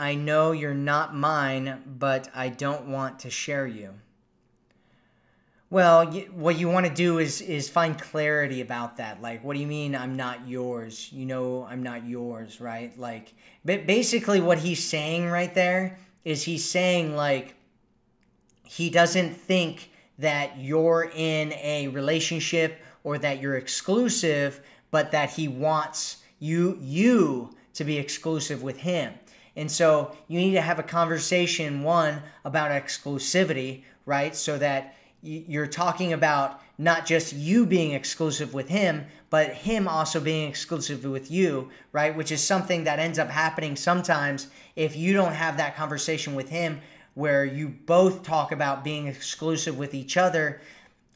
I know you're not mine, but I don't want to share you. Well, what you want to do is find clarity about that. Like, what do you mean I'm not yours? You know I'm not yours, right? Like, basically what he's saying right there is he's saying, like, he doesn't think that you're in a relationship or that you're exclusive, but that he wants you to be exclusive with him. And so you need to have a conversation, one, about exclusivity, right? So that you're talking about not just you being exclusive with him, but him also being exclusive with you, right? Which is something that ends up happening sometimes if you don't have that conversation with him where you both talk about being exclusive with each other.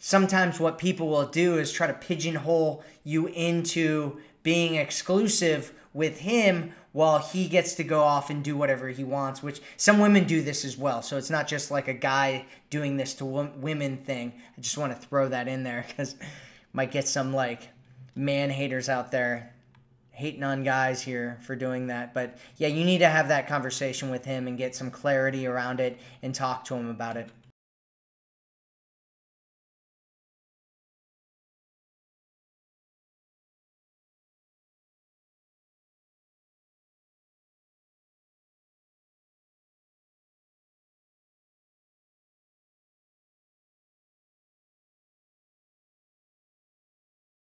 Sometimes what people will do is try to pigeonhole you into being exclusive with him while he gets to go off and do whatever he wants, which some women do this as well. So it's not just like a guy doing this to women thing. I just want to throw that in there because might get some like man haters out there hating on guys here for doing that. But yeah, you need to have that conversation with him and get some clarity around it and talk to him about it.